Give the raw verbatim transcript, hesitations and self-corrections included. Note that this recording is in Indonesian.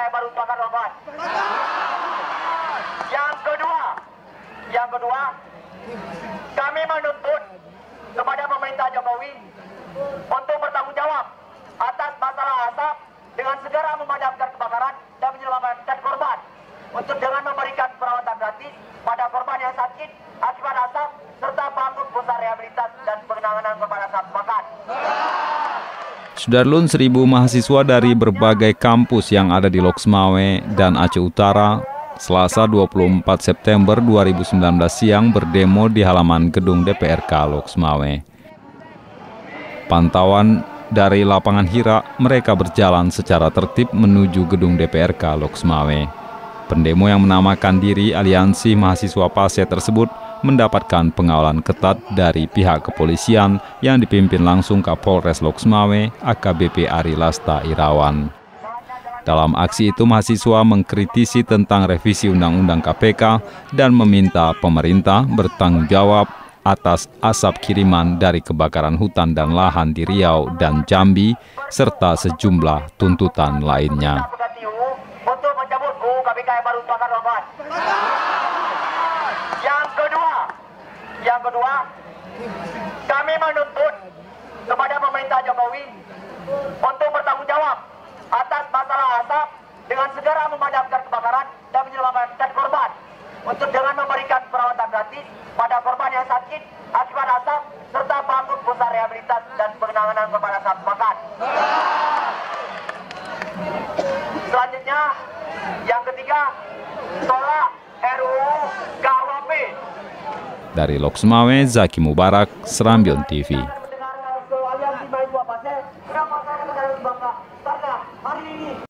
saya baru bakar obat. Yang kedua, yang kedua, kami menuntut kepada pemerintah Jokowi untuk bertanggung jawab atas masalah asap dengan segera memadamkan kebakaran dan menyelamatkan korban, untuk dengan memberikan perawatan gratis pada korban yang sakit akibat asap serta bangun pusat rehabilitasi dan penanganan korban asap kebakaran. Sudarlun, seribu mahasiswa dari berbagai kampus yang ada di Lhokseumawe dan Aceh Utara, Selasa dua puluh empat September dua ribu sembilan belas siang berdemo di halaman gedung D P R K Lhokseumawe. Pantauan dari lapangan Hira, mereka berjalan secara tertib menuju gedung D P R K Lhokseumawe. Pendemo yang menamakan diri Aliansi Mahasiswa Paseh tersebut mendapatkan pengawalan ketat dari pihak kepolisian yang dipimpin langsung Kapolres Lhokseumawe A K B P Ari Lasta Irawan. Dalam aksi itu, mahasiswa mengkritisi tentang revisi Undang-Undang K P K dan meminta pemerintah bertanggung jawab atas asap kiriman dari kebakaran hutan dan lahan di Riau dan Jambi, serta sejumlah tuntutan lainnya. Untuk mencabut U U K P K yang baru bakar obat. Yang kedua, kami menuntut kepada pemerintah Jokowi untuk bertanggung jawab atas masalah asap dengan segera memadamkan kebakaran dan menyelamatkan korban, untuk dengan memberikan perawatan gratis pada korban yang sakit akibat asap serta bangun pusat rehabilitasi dan penanganan korban asap kebakaran. Selanjutnya, yang ketiga, tolak R U U K U H P. Dari Lhokseumawe, Zaki Mubarak, Serambi T V.